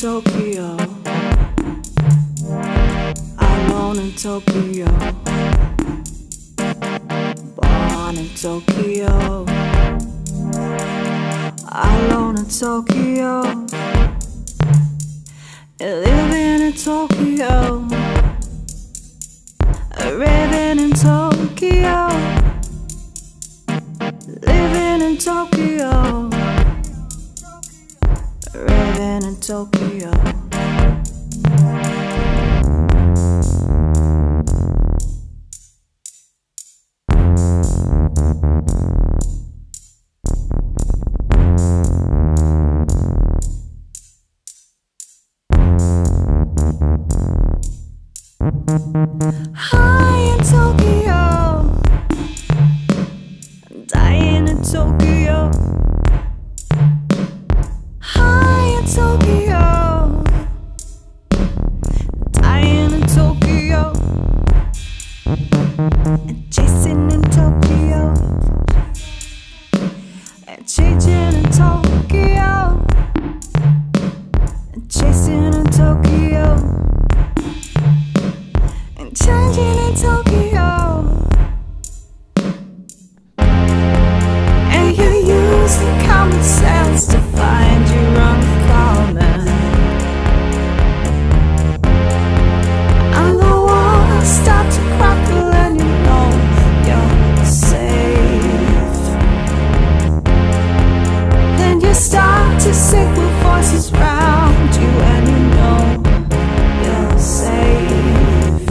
Tokyo, alone in Tokyo, born in Tokyo, alone in Tokyo, living in Tokyo, living in Tokyo, living in Tokyo. Living in Tokyo. High in Tokyo, dying in Tokyo. Tokyo, dying in Tokyo, and chasing in Tokyo, and changing in Tokyo, and chasing in Tokyo, and changing in Tokyo. And you use the common sense to find your wrong corner. On the wall, I start to crackle, and you know you're safe. Then you start to sink with voices round you, and you know you're safe.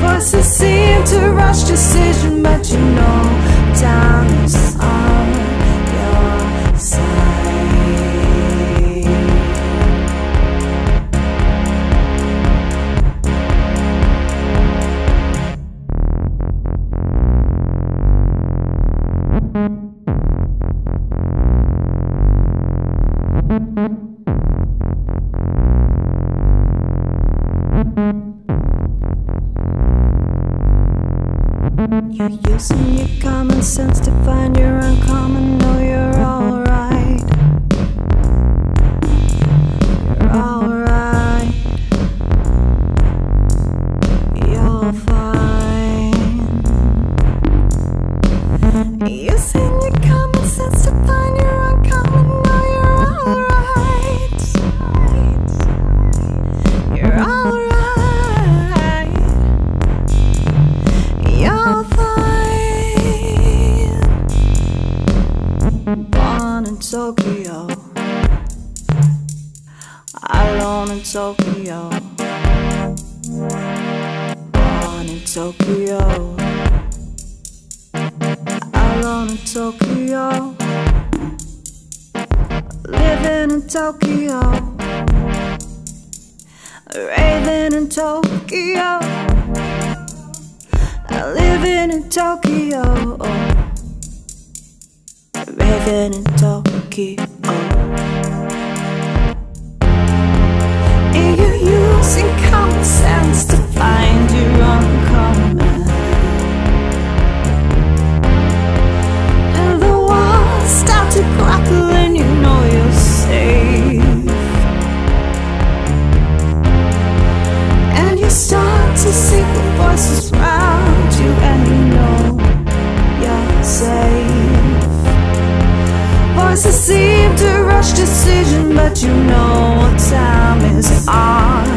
Voices seem to rush decision, but you know time is on your side. You're using your common sense to find your uncommon. No, you're alright. You're alright. You're fine. Using your common sense to find your uncommon. No, you're alright. You're alright. You're fine. Born in Tokyo, alone in Tokyo, born in Tokyo, alone in Tokyo, living in Tokyo, raving in Tokyo, living in Tokyo. Living in Tokyo. And you're using common sense to find your uncommon. And the walls start to crackle, and you know you're safe. And you start to see the voices round you, and you know you're safe. Voices seem to rush decision, but you know what time is on.